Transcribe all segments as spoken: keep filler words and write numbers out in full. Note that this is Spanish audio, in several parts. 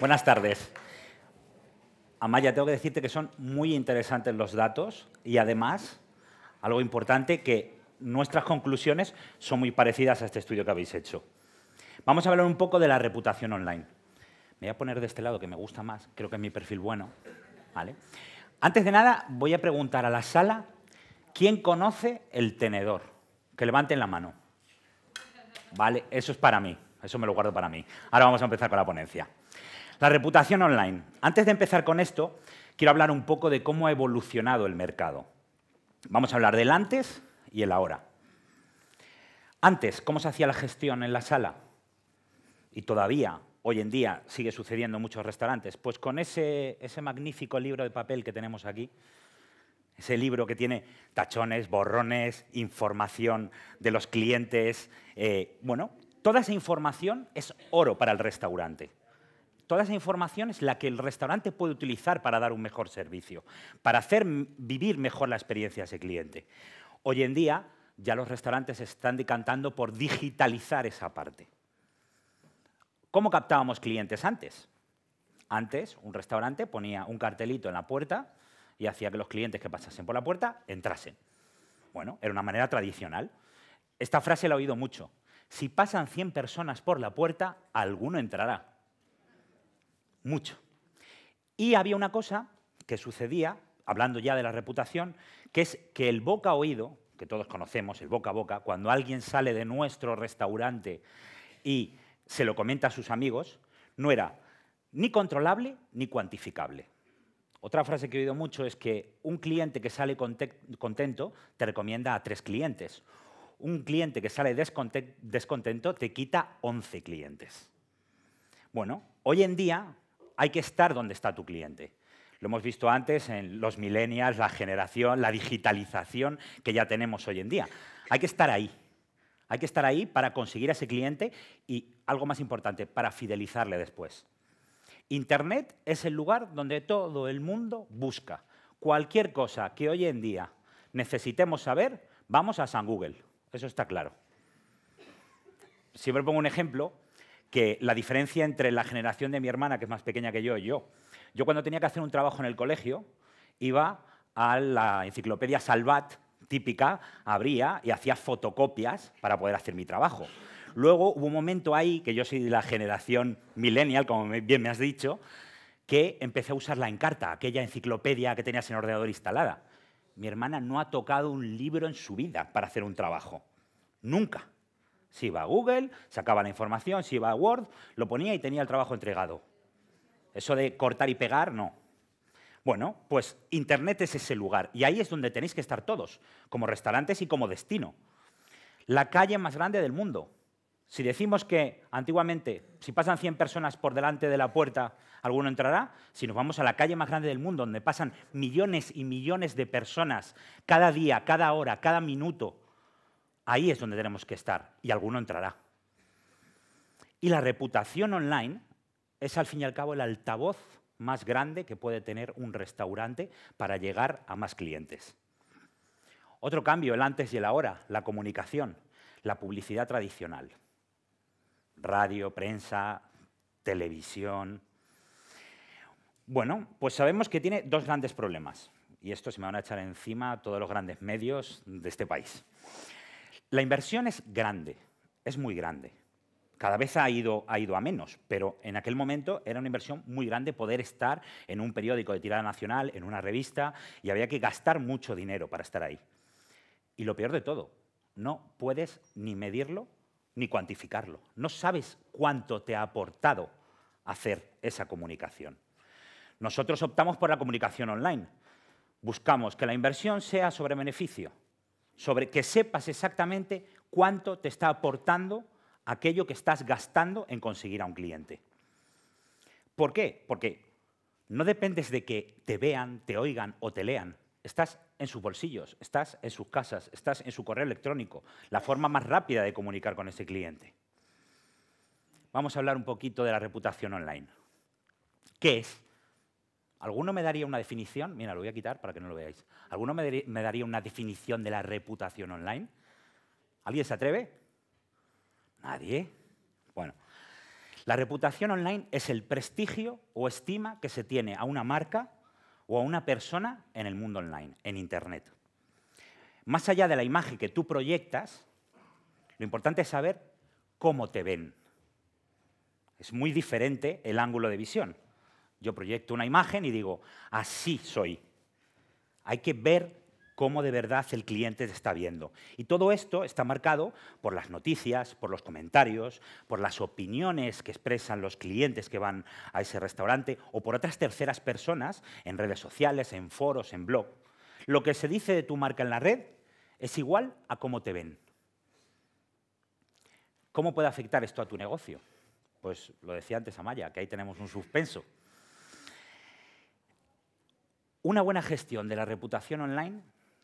Buenas tardes. Amaya, tengo que decirte que son muy interesantes los datos y, además, algo importante, que nuestras conclusiones son muy parecidas a este estudio que habéis hecho. Vamos a hablar un poco de la reputación online. Me voy a poner de este lado, que me gusta más. Creo que es mi perfil bueno. ¿Vale? Antes de nada, voy a preguntar a la sala quién conoce el Tenedor. Que levanten la mano. Vale, eso es para mí. Eso me lo guardo para mí. Ahora vamos a empezar con la ponencia. La reputación online. Antes de empezar con esto, quiero hablar un poco de cómo ha evolucionado el mercado. Vamos a hablar del antes y el ahora. Antes, ¿cómo se hacía la gestión en la sala? Y todavía, hoy en día, sigue sucediendo en muchos restaurantes. Pues con ese, ese magnífico libro de papel que tenemos aquí, ese libro que tiene tachones, borrones, información de los clientes, eh, bueno, toda esa información es oro para el restaurante. Toda esa información es la que el restaurante puede utilizar para dar un mejor servicio, para hacer vivir mejor la experiencia a ese cliente. Hoy en día ya los restaurantes se están decantando por digitalizar esa parte. ¿Cómo captábamos clientes antes? Antes un restaurante ponía un cartelito en la puerta y hacía que los clientes que pasasen por la puerta entrasen. Bueno, era una manera tradicional. Esta frase la he oído mucho. Si pasan cien personas por la puerta, alguno entrará. Mucho. Y había una cosa que sucedía, hablando ya de la reputación, que es que el boca a oído, que todos conocemos, el boca a boca, cuando alguien sale de nuestro restaurante y se lo comenta a sus amigos, no era ni controlable ni cuantificable. Otra frase que he oído mucho es que un cliente que sale contento te recomienda a tres clientes. Un cliente que sale descontento te quita once clientes. Bueno, hoy en día hay que estar donde está tu cliente. Lo hemos visto antes en los millennials, la generación, la digitalización que ya tenemos hoy en día. Hay que estar ahí. Hay que estar ahí para conseguir a ese cliente y, algo más importante, para fidelizarle después. Internet es el lugar donde todo el mundo busca. Cualquier cosa que hoy en día necesitemos saber, vamos a San Google. Eso está claro. Siempre pongo un ejemplo, que la diferencia entre la generación de mi hermana, que es más pequeña que yo, y yo. Yo cuando tenía que hacer un trabajo en el colegio, iba a la enciclopedia Salvat, típica, abría y hacía fotocopias para poder hacer mi trabajo. Luego hubo un momento ahí, que yo soy de la generación millennial, como bien me has dicho, que empecé a usar la Encarta, aquella enciclopedia que tenías en el ordenador instalada. Mi hermana no ha tocado un libro en su vida para hacer un trabajo. Nunca. Si iba a Google, sacaba la información, si iba a Word, lo ponía y tenía el trabajo entregado. Eso de cortar y pegar, no. Bueno, pues Internet es ese lugar y ahí es donde tenéis que estar todos, como restaurantes y como destino. La calle más grande del mundo. Si decimos que antiguamente, si pasan cien personas por delante de la puerta, alguno entrará, si nos vamos a la calle más grande del mundo, donde pasan millones y millones de personas cada día, cada hora, cada minuto, ahí es donde tenemos que estar, y alguno entrará. Y la reputación online es, al fin y al cabo, el altavoz más grande que puede tener un restaurante para llegar a más clientes. Otro cambio, el antes y el ahora, la comunicación, la publicidad tradicional. Radio, prensa, televisión... Bueno, pues sabemos que tiene dos grandes problemas, y esto se me van a echar encima todos los grandes medios de este país. La inversión es grande, es muy grande. Cada vez ha ido, ha ido a menos, pero en aquel momento era una inversión muy grande poder estar en un periódico de tirada nacional, en una revista, y había que gastar mucho dinero para estar ahí. Y lo peor de todo, no puedes ni medirlo ni cuantificarlo. No sabes cuánto te ha aportado hacer esa comunicación. Nosotros optamos por la comunicación online. Buscamos que la inversión sea sobre beneficio, sobre que sepas exactamente cuánto te está aportando aquello que estás gastando en conseguir a un cliente. ¿Por qué? Porque no dependes de que te vean, te oigan o te lean. Estás en sus bolsillos, estás en sus casas, estás en su correo electrónico, la forma más rápida de comunicar con ese cliente. Vamos a hablar un poquito de la reputación online. ¿Qué es? ¿Alguno me daría una definición? Mira, lo voy a quitar para que no lo veáis. ¿Alguno me daría una definición de la reputación online? ¿Alguien se atreve? ¿Nadie? Bueno, La reputación online es el prestigio o estima que se tiene a una marca o a una persona en el mundo online, en Internet. Más allá de la imagen que tú proyectas, lo importante es saber cómo te ven. Es muy diferente el ángulo de visión. Yo proyecto una imagen y digo, así soy. Hay que ver cómo de verdad el cliente te está viendo. Y todo esto está marcado por las noticias, por los comentarios, por las opiniones que expresan los clientes que van a ese restaurante o por otras terceras personas en redes sociales, en foros, en blog. Lo que se dice de tu marca en la red es igual a cómo te ven. ¿Cómo puede afectar esto a tu negocio? Pues lo decía antes Amaya, que ahí tenemos un suspenso. Una buena gestión de la reputación online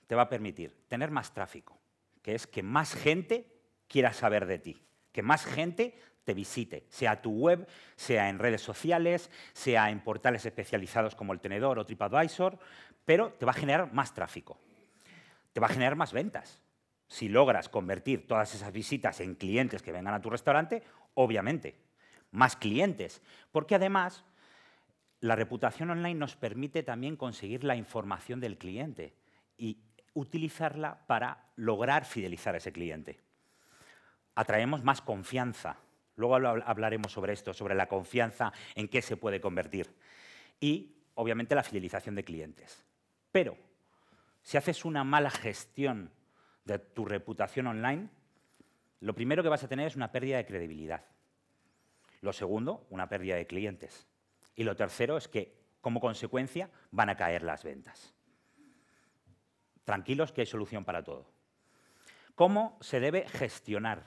te va a permitir tener más tráfico, que es que más gente quiera saber de ti, que más gente te visite, sea tu web, sea en redes sociales, sea en portales especializados como el Tenedor o TripAdvisor, pero te va a generar más tráfico, te va a generar más ventas. Si logras convertir todas esas visitas en clientes que vengan a tu restaurante, obviamente, más clientes, porque además la reputación online nos permite también conseguir la información del cliente y utilizarla para lograr fidelizar a ese cliente. Atraemos más confianza. Luego hablaremos sobre esto, sobre la confianza en qué se puede convertir. Y, obviamente, la fidelización de clientes. Pero, si haces una mala gestión de tu reputación online, lo primero que vas a tener es una pérdida de credibilidad. Lo segundo, una pérdida de clientes. Y lo tercero es que, como consecuencia, van a caer las ventas. Tranquilos, que hay solución para todo. ¿Cómo se debe gestionar?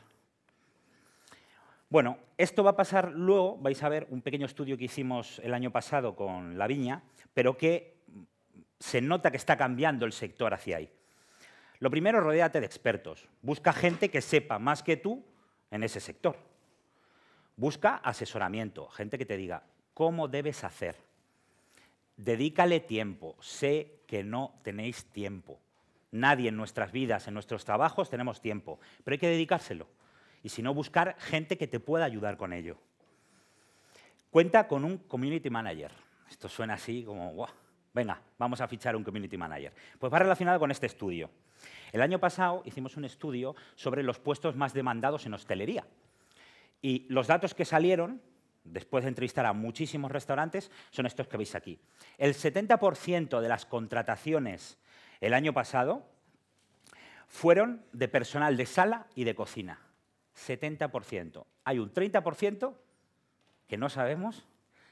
Bueno, esto va a pasar luego, vais a ver un pequeño estudio que hicimos el año pasado con la viña, pero que se nota que está cambiando el sector hacia ahí. Lo primero, rodéate de expertos. Busca gente que sepa más que tú en ese sector. Busca asesoramiento, gente que te diga cómo debes hacer. Dedícale tiempo. Sé que no tenéis tiempo. Nadie en nuestras vidas, en nuestros trabajos, tenemos tiempo. Pero hay que dedicárselo. Y si no, buscar gente que te pueda ayudar con ello. Cuenta con un community manager. Esto suena así como, ¡guau! Venga, vamos a fichar un community manager. Pues va relacionado con este estudio. El año pasado hicimos un estudio sobre los puestos más demandados en hostelería. Y los datos que salieron, después de entrevistar a muchísimos restaurantes, son estos que veis aquí. El setenta por ciento de las contrataciones el año pasado fueron de personal de sala y de cocina. setenta por ciento. Hay un treinta por ciento que no sabemos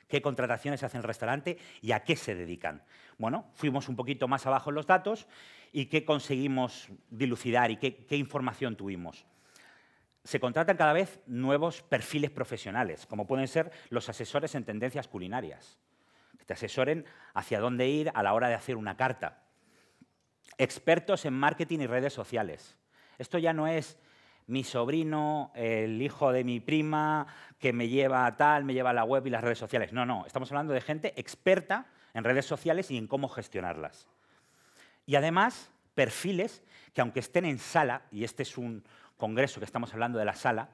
qué contrataciones hace el restaurante y a qué se dedican. Bueno, fuimos un poquito más abajo en los datos y qué conseguimos dilucidar y qué, qué información tuvimos. Se contratan cada vez nuevos perfiles profesionales, como pueden ser los asesores en tendencias culinarias, que te asesoren hacia dónde ir a la hora de hacer una carta. Expertos en marketing y redes sociales. Esto ya no es mi sobrino, el hijo de mi prima, que me lleva a tal, me lleva a la web y las redes sociales. No, no, estamos hablando de gente experta en redes sociales y en cómo gestionarlas. Y además, perfiles que aunque estén en sala, y este es un congreso que estamos hablando de la sala,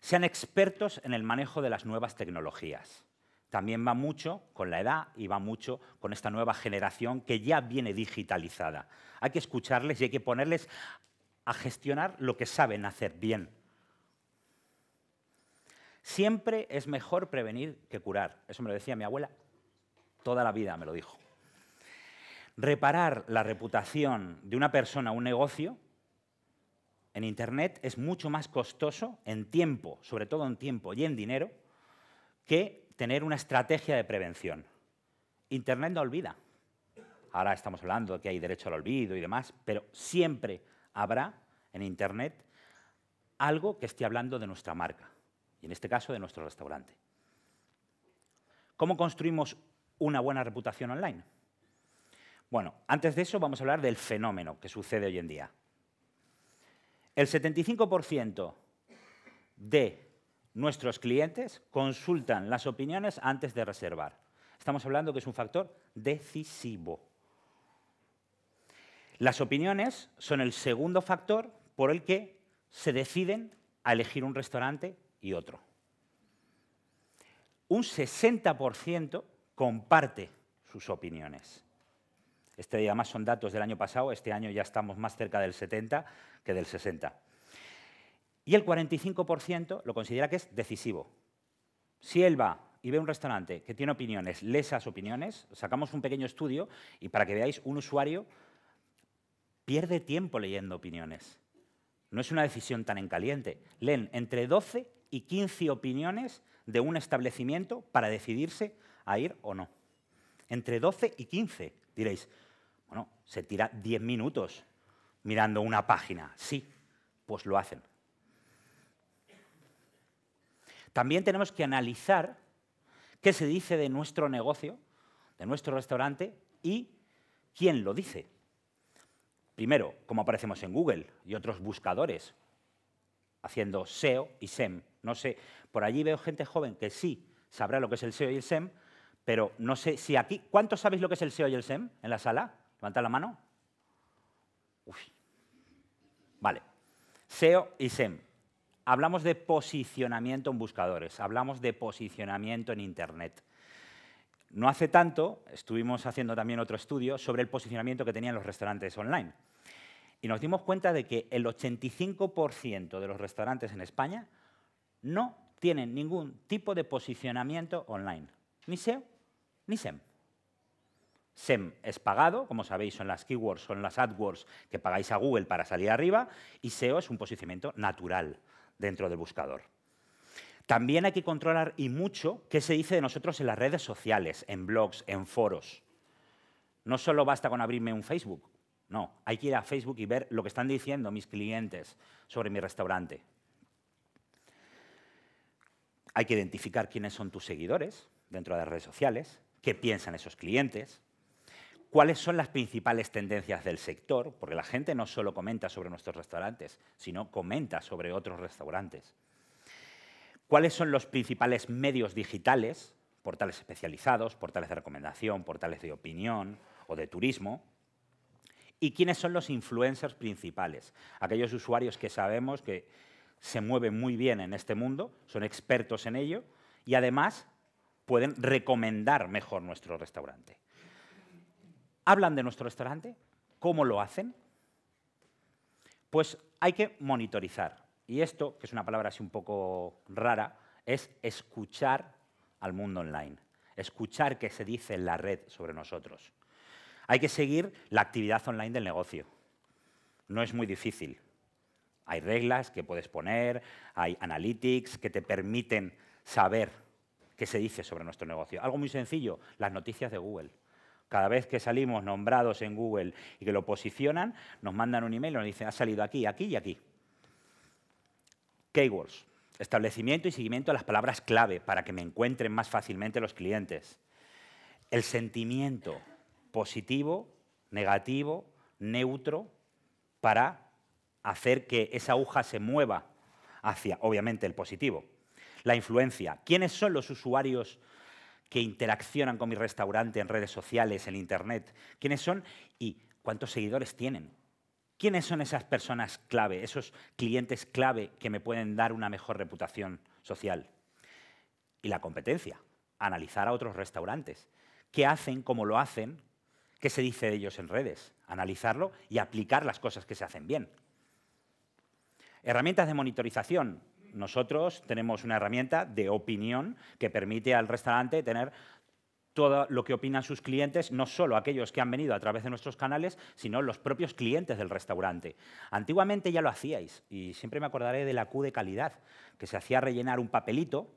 sean expertos en el manejo de las nuevas tecnologías. También va mucho con la edad y va mucho con esta nueva generación que ya viene digitalizada. Hay que escucharles y hay que ponerles a gestionar lo que saben hacer bien. Siempre es mejor prevenir que curar. Eso me lo decía mi abuela toda la vida, me lo dijo. Reparar la reputación de una persona o un negocio en Internet es mucho más costoso en tiempo, sobre todo en tiempo y en dinero, que tener una estrategia de prevención. Internet no olvida. Ahora estamos hablando de que hay derecho al olvido y demás, pero siempre habrá en Internet algo que esté hablando de nuestra marca, y en este caso de nuestro restaurante. ¿Cómo construimos una buena reputación online? Bueno, antes de eso vamos a hablar del fenómeno que sucede hoy en día. El setenta y cinco por ciento de nuestros clientes consultan las opiniones antes de reservar. Estamos hablando que es un factor decisivo. Las opiniones son el segundo factor por el que se deciden a elegir un restaurante y otro. un sesenta por ciento comparte sus opiniones. Este además son datos del año pasado, este año ya estamos más cerca del setenta que del sesenta. Y el cuarenta y cinco por ciento lo considera que es decisivo. Si él va y ve un restaurante que tiene opiniones, lee esas opiniones, sacamos un pequeño estudio y para que veáis, un usuario pierde tiempo leyendo opiniones. No es una decisión tan en caliente. Leen entre doce y quince opiniones de un establecimiento para decidirse a ir o no. Entre doce y quince. Diréis, bueno, se tira diez minutos mirando una página. Sí, pues lo hacen. También tenemos que analizar qué se dice de nuestro negocio, de nuestro restaurante y quién lo dice. Primero, cómo aparecemos en Google y otros buscadores, haciendo S E O y S E M. No sé, por allí veo gente joven que sí sabrá lo que es el S E O y el S E M, pero no sé si aquí... ¿Cuántos sabéis lo que es el S E O y el S E M en la sala? Levantad la mano. Uy. Vale. S E O y S E M. Hablamos de posicionamiento en buscadores, hablamos de posicionamiento en Internet. No hace tanto estuvimos haciendo también otro estudio sobre el posicionamiento que tenían los restaurantes online. Y nos dimos cuenta de que el ochenta y cinco por ciento de los restaurantes en España no tienen ningún tipo de posicionamiento online. Ni S E O, ni S E M. S E M es pagado, como sabéis, son las keywords, son las AdWords que pagáis a Google para salir arriba, y S E O es un posicionamiento natural dentro del buscador. También hay que controlar, y mucho, qué se dice de nosotros en las redes sociales, en blogs, en foros. No solo basta con abrirme un Facebook, no. Hay que ir a Facebook y ver lo que están diciendo mis clientes sobre mi restaurante. Hay que identificar quiénes son tus seguidores dentro de las redes sociales, qué piensan esos clientes, cuáles son las principales tendencias del sector, porque la gente no solo comenta sobre nuestros restaurantes, sino comenta sobre otros restaurantes. ¿Cuáles son los principales medios digitales? Portales especializados, portales de recomendación, portales de opinión o de turismo. ¿Y quiénes son los influencers principales? Aquellos usuarios que sabemos que se mueven muy bien en este mundo, son expertos en ello y además pueden recomendar mejor nuestro restaurante. ¿Hablan de nuestro restaurante? ¿Cómo lo hacen? Pues hay que monitorizar. Y esto, que es una palabra así un poco rara, es escuchar al mundo online, escuchar qué se dice en la red sobre nosotros. Hay que seguir la actividad online del negocio. No es muy difícil. Hay reglas que puedes poner, hay analytics que te permiten saber qué se dice sobre nuestro negocio. Algo muy sencillo, las noticias de Google. Cada vez que salimos nombrados en Google y que lo posicionan, nos mandan un email y nos dicen, ha salido aquí, aquí y aquí. Keywords, establecimiento y seguimiento a las palabras clave para que me encuentren más fácilmente los clientes. El sentimiento positivo, negativo, neutro, para hacer que esa aguja se mueva hacia, obviamente, el positivo. La influencia. ¿Quiénes son los usuarios que interaccionan con mi restaurante en redes sociales, en Internet? ¿Quiénes son y cuántos seguidores tienen? ¿Quiénes son esas personas clave, esos clientes clave que me pueden dar una mejor reputación social? Y la competencia, analizar a otros restaurantes. ¿Qué hacen, cómo lo hacen, qué se dice de ellos en redes? Analizarlo y aplicar las cosas que se hacen bien. Herramientas de monitorización. Nosotros tenemos una herramienta de opinión que permite al restaurante tener todo lo que opinan sus clientes, no solo aquellos que han venido a través de nuestros canales, sino los propios clientes del restaurante. Antiguamente ya lo hacíais, y siempre me acordaré de la Q de calidad, que se hacía rellenar un papelito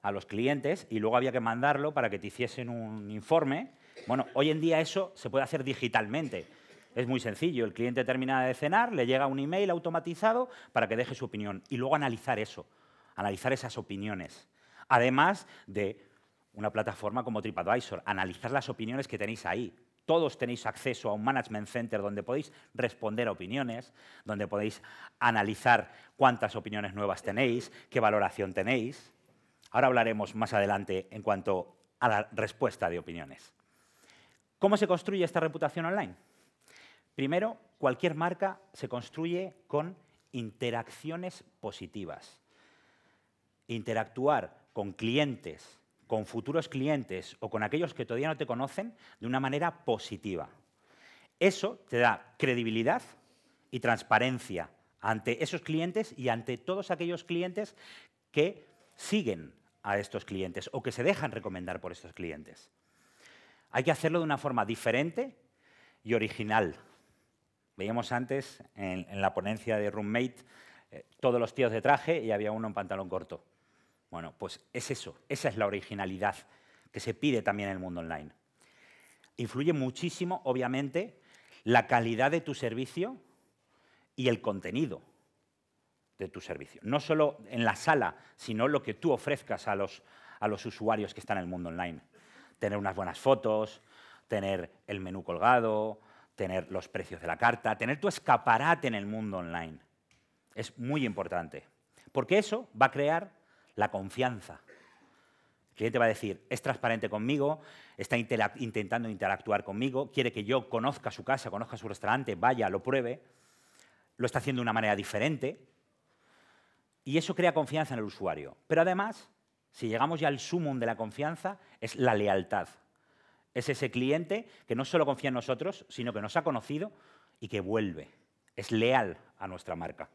a los clientes y luego había que mandarlo para que te hiciesen un informe. Bueno, hoy en día eso se puede hacer digitalmente. Es muy sencillo, el cliente termina de cenar, le llega un email automatizado para que deje su opinión y luego analizar eso, analizar esas opiniones. Además de una plataforma como TripAdvisor, analizar las opiniones que tenéis ahí. Todos tenéis acceso a un management center donde podéis responder a opiniones, donde podéis analizar cuántas opiniones nuevas tenéis, qué valoración tenéis. Ahora hablaremos más adelante en cuanto a la respuesta de opiniones. ¿Cómo se construye esta reputación online? Primero, cualquier marca se construye con interacciones positivas. Interactuar con clientes con futuros clientes o con aquellos que todavía no te conocen de una manera positiva. Eso te da credibilidad y transparencia ante esos clientes y ante todos aquellos clientes que siguen a estos clientes o que se dejan recomendar por estos clientes. Hay que hacerlo de una forma diferente y original. Veíamos antes, en, en la ponencia de Roommate, eh, todos los tíos de traje y había uno en pantalón corto. Bueno, pues es eso, esa es la originalidad que se pide también en el mundo online. Influye muchísimo, obviamente, la calidad de tu servicio y el contenido de tu servicio. No solo en la sala, sino lo que tú ofrezcas a los, a los usuarios que están en el mundo online. Tener unas buenas fotos, tener el menú colgado, tener los precios de la carta, tener tu escaparate en el mundo online. Es muy importante, porque eso va a crear la confianza. El cliente va a decir, es transparente conmigo, está interac- intentando interactuar conmigo, quiere que yo conozca su casa, conozca su restaurante, vaya, lo pruebe, lo está haciendo de una manera diferente y eso crea confianza en el usuario. Pero además, si llegamos ya al sumum de la confianza, es la lealtad. Es ese cliente que no solo confía en nosotros, sino que nos ha conocido y que vuelve. Es leal a nuestra marca.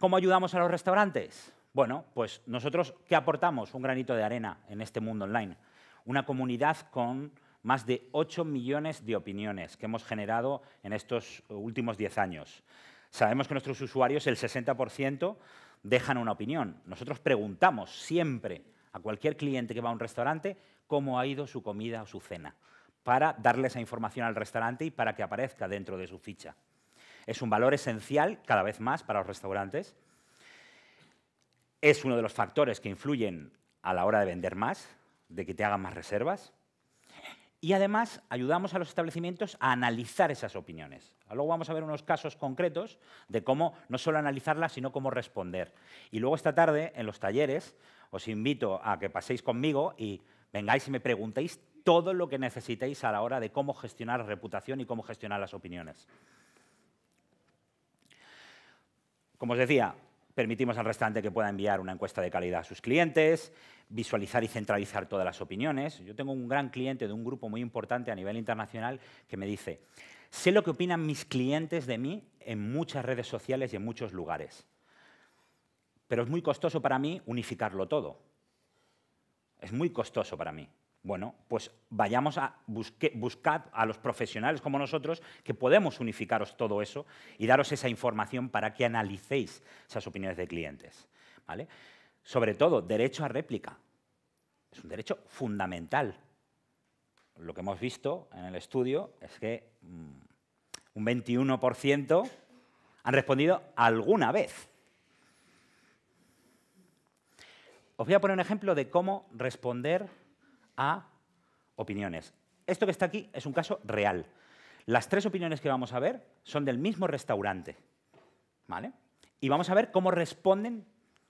¿Cómo ayudamos a los restaurantes? Bueno, pues nosotros, ¿qué aportamos? Un granito de arena en este mundo online. Una comunidad con más de ocho millones de opiniones que hemos generado en estos últimos diez años. Sabemos que nuestros usuarios, el sesenta por ciento, dejan una opinión. Nosotros preguntamos siempre a cualquier cliente que va a un restaurante cómo ha ido su comida o su cena, para darle esa información al restaurante y para que aparezca dentro de su ficha. Es un valor esencial cada vez más para los restaurantes. Es uno de los factores que influyen a la hora de vender más, de que te hagan más reservas. Y además ayudamos a los establecimientos a analizar esas opiniones. Luego vamos a ver unos casos concretos de cómo no solo analizarlas, sino cómo responder. Y luego esta tarde, en los talleres, os invito a que paséis conmigo y vengáis y me preguntéis todo lo que necesitéis a la hora de cómo gestionar la reputación y cómo gestionar las opiniones. Como os decía, permitimos al restaurante que pueda enviar una encuesta de calidad a sus clientes, visualizar y centralizar todas las opiniones. Yo tengo un gran cliente de un grupo muy importante a nivel internacional que me dice, sé lo que opinan mis clientes de mí en muchas redes sociales y en muchos lugares, pero es muy costoso para mí unificarlo todo. Es muy costoso para mí. Bueno, pues vayamos a busque, buscad a los profesionales como nosotros que podemos unificaros todo eso y daros esa información para que analicéis esas opiniones de clientes, ¿vale? Sobre todo, derecho a réplica. Es un derecho fundamental. Lo que hemos visto en el estudio es que mmm, un veintiuno por ciento han respondido alguna vez. Os voy a poner un ejemplo de cómo responder a opiniones. Esto que está aquí es un caso real. Las tres opiniones que vamos a ver son del mismo restaurante, ¿vale? Y vamos a ver cómo responden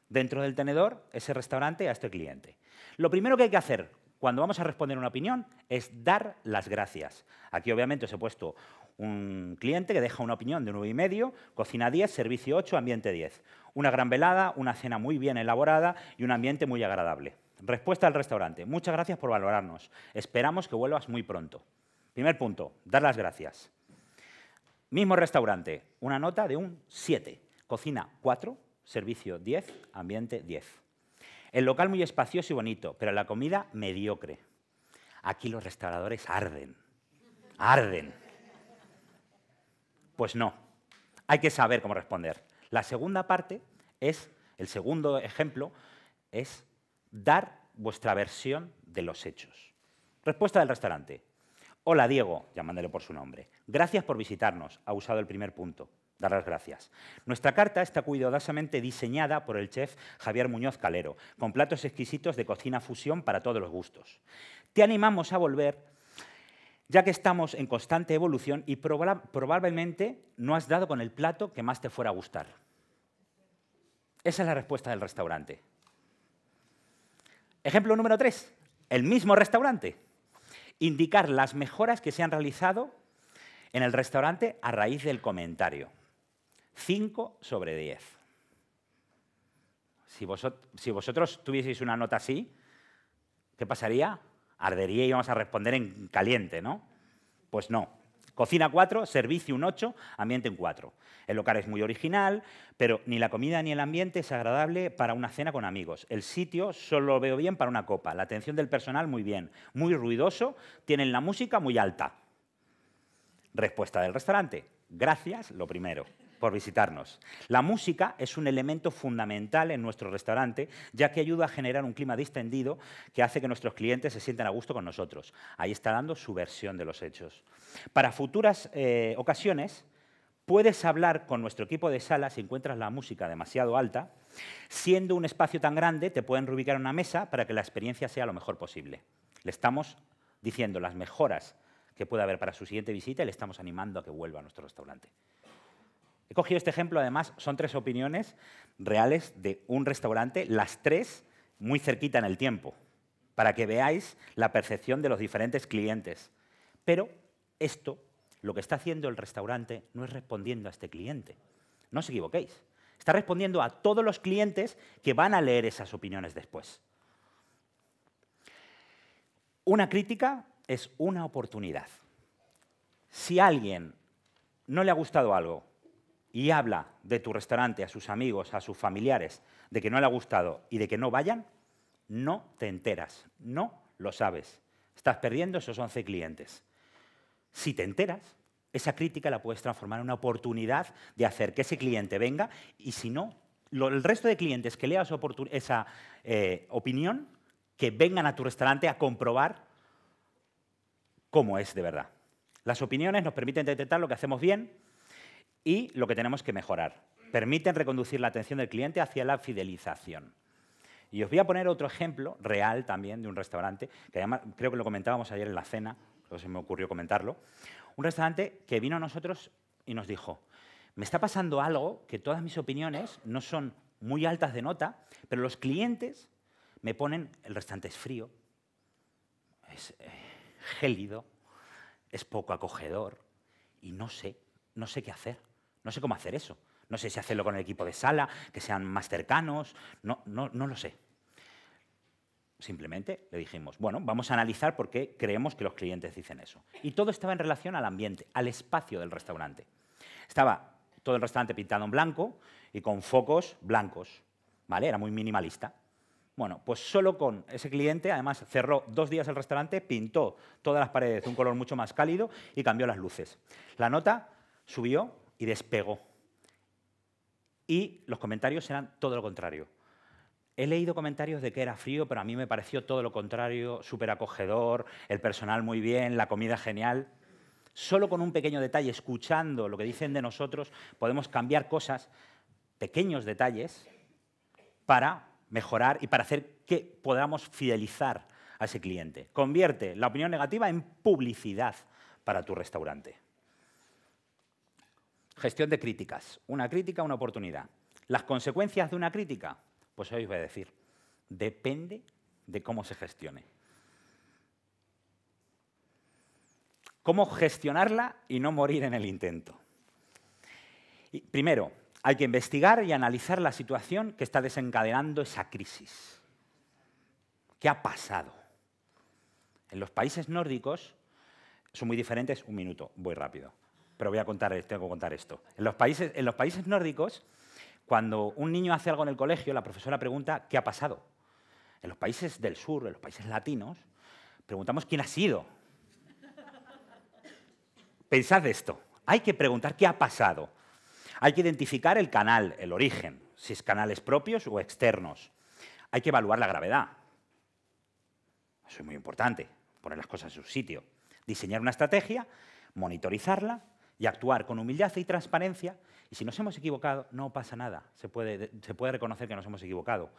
dentro del tenedor, ese restaurante, a este cliente. Lo primero que hay que hacer cuando vamos a responder una opinión es dar las gracias. Aquí, obviamente, os he puesto un cliente que deja una opinión de nueve y medio, cocina diez, servicio ocho, ambiente diez. Una gran velada, una cena muy bien elaborada y un ambiente muy agradable. Respuesta al restaurante. Muchas gracias por valorarnos. Esperamos que vuelvas muy pronto. Primer punto, dar las gracias. Mismo restaurante, una nota de un siete. Cocina cuatro. Servicio diez, ambiente diez. El local muy espacioso y bonito, pero la comida mediocre. Aquí los restauradores arden. Arden. Pues no. Hay que saber cómo responder. La segunda parte es, el segundo ejemplo, es dar vuestra versión de los hechos. Respuesta del restaurante. Hola, Diego, llamándole por su nombre. Gracias por visitarnos. Ha usado el primer punto. Dar las gracias. Nuestra carta está cuidadosamente diseñada por el chef Javier Muñoz Calero, con platos exquisitos de cocina fusión para todos los gustos. Te animamos a volver, ya que estamos en constante evolución y proba- probablemente no has dado con el plato que más te fuera a gustar. Esa es la respuesta del restaurante. Ejemplo número tres, el mismo restaurante. Indicar las mejoras que se han realizado en el restaurante a raíz del comentario. cinco sobre diez. Si, vosot si vosotros tuvieseis una nota así, ¿qué pasaría? Ardería y íbamos a responder en caliente, ¿no? Pues no. Cocina cuatro, servicio un ocho, ambiente un cuatro. El local es muy original, pero ni la comida ni el ambiente es agradable para una cena con amigos. El sitio solo lo veo bien para una copa. La atención del personal muy bien, muy ruidoso, tienen la música muy alta. Respuesta del restaurante. Gracias, lo primero, por visitarnos. La música es un elemento fundamental en nuestro restaurante, ya que ayuda a generar un clima distendido que hace que nuestros clientes se sientan a gusto con nosotros. Ahí está dando su versión de los hechos. Para futuras eh, ocasiones, puedes hablar con nuestro equipo de sala si encuentras la música demasiado alta. Siendo un espacio tan grande, te pueden reubicar una mesa para que la experiencia sea lo mejor posible. Le estamos diciendo las mejoras que pueda haber para su siguiente visita y le estamos animando a que vuelva a nuestro restaurante. He cogido este ejemplo, además, son tres opiniones reales de un restaurante, las tres muy cerquita en el tiempo, para que veáis la percepción de los diferentes clientes. Pero esto, lo que está haciendo el restaurante, no es respondiendo a este cliente. No os equivoquéis. Está respondiendo a todos los clientes que van a leer esas opiniones después. Una crítica es una oportunidad. Si a alguien no le ha gustado algo y habla de tu restaurante a sus amigos, a sus familiares, de que no le ha gustado y de que no vayan, no te enteras, no lo sabes. Estás perdiendo esos once clientes. Si te enteras, esa crítica la puedes transformar en una oportunidad de hacer que ese cliente venga y si no, lo, el resto de clientes que lea esa eh, opinión, que vengan a tu restaurante a comprobar cómo es de verdad. Las opiniones nos permiten detectar lo que hacemos bien y lo que tenemos que mejorar. Permiten reconducir la atención del cliente hacia la fidelización. Y os voy a poner otro ejemplo real también de un restaurante, que además creo que lo comentábamos ayer en la cena, no se me ocurrió comentarlo. Un restaurante que vino a nosotros y nos dijo, me está pasando algo que todas mis opiniones no son muy altas de nota, pero los clientes me ponen, el restaurante es frío, es eh, gélido, es poco acogedor y no sé, no sé qué hacer. No sé cómo hacer eso. No sé si hacerlo con el equipo de sala, que sean más cercanos, no, no, no lo sé. Simplemente le dijimos, bueno, vamos a analizar por qué creemos que los clientes dicen eso. Y todo estaba en relación al ambiente, al espacio del restaurante. Estaba todo el restaurante pintado en blanco y con focos blancos, ¿vale? Era muy minimalista. Bueno, pues solo con ese cliente, además cerró dos días el restaurante, pintó todas las paredes de un color mucho más cálido y cambió las luces. La nota subió y despegó. Y los comentarios eran todo lo contrario. He leído comentarios de que era frío, pero a mí me pareció todo lo contrario, súper acogedor, el personal muy bien, la comida genial. Solo con un pequeño detalle, escuchando lo que dicen de nosotros, podemos cambiar cosas, pequeños detalles, para mejorar y para hacer que podamos fidelizar a ese cliente. Convierte la opinión negativa en publicidad para tu restaurante. Gestión de críticas. Una crítica, una oportunidad. ¿Las consecuencias de una crítica? Pues hoy os voy a decir, depende de cómo se gestione. ¿Cómo gestionarla y no morir en el intento? Y primero, hay que investigar y analizar la situación que está desencadenando esa crisis. ¿Qué ha pasado? En los países nórdicos son muy diferentes. Un minuto, voy rápido, pero voy a contar, tengo que contar esto. En los países, en los países nórdicos, cuando un niño hace algo en el colegio, la profesora pregunta ¿qué ha pasado? En los países del sur, en los países latinos, preguntamos ¿quién ha sido? Pensad esto. Hay que preguntar ¿qué ha pasado? Hay que identificar el canal, el origen, si es canales propios o externos. Hay que evaluar la gravedad. Eso es muy importante, poner las cosas en su sitio. Diseñar una estrategia, monitorizarla y actuar con humildad y transparencia. Y si nos hemos equivocado, no pasa nada. Se puede, se puede reconocer que nos hemos equivocado.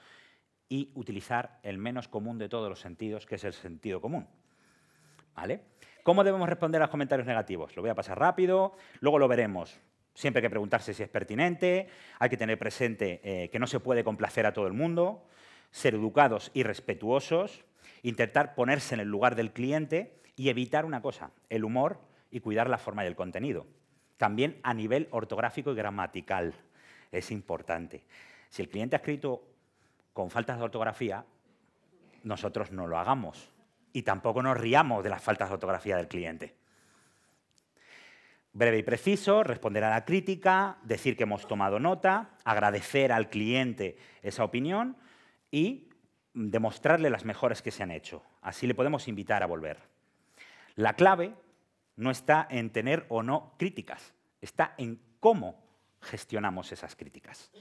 Y utilizar el menos común de todos los sentidos, que es el sentido común. ¿Vale? ¿Cómo debemos responder a los comentarios negativos? Lo voy a pasar rápido, luego lo veremos. Siempre hay que preguntarse si es pertinente, hay que tener presente eh, que no se puede complacer a todo el mundo, ser educados y respetuosos, intentar ponerse en el lugar del cliente y evitar una cosa, el humor y cuidar la forma y el contenido. También a nivel ortográfico y gramatical es importante. Si el cliente ha escrito con faltas de ortografía, nosotros no lo hagamos. Y tampoco nos riamos de las faltas de ortografía del cliente. Breve y preciso, responder a la crítica, decir que hemos tomado nota, agradecer al cliente esa opinión y demostrarle las mejoras que se han hecho. Así le podemos invitar a volver. La clave no está en tener o no críticas, está en cómo gestionamos esas críticas.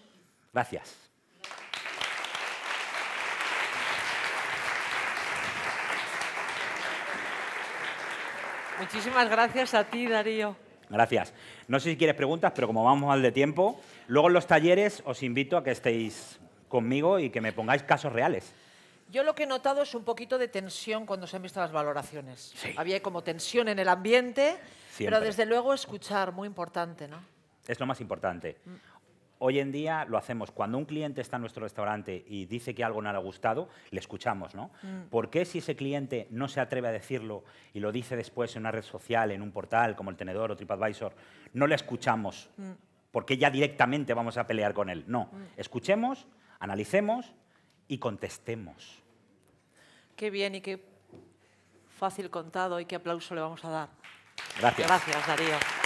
Gracias. Muchísimas gracias a ti, Darío. Gracias. No sé si quieres preguntas, pero como vamos mal de tiempo, luego en los talleres os invito a que estéis conmigo y que me pongáis casos reales. Yo lo que he notado es un poquito de tensión cuando se han visto las valoraciones. Sí. Había como tensión en el ambiente, siempre. Pero desde luego escuchar, muy importante, ¿no? Es lo más importante. Mm. Hoy en día lo hacemos. Cuando un cliente está en nuestro restaurante y dice que algo no le ha gustado, le escuchamos, ¿no? Mm. ¿Por qué si ese cliente no se atreve a decirlo y lo dice después en una red social, en un portal como el Tenedor o TripAdvisor, no le escuchamos? Mm. Porque ya directamente vamos a pelear con él. No, mm. escuchemos, analicemos y contestemos. Qué bien y qué fácil contado y qué aplauso le vamos a dar. Gracias. Gracias, Darío.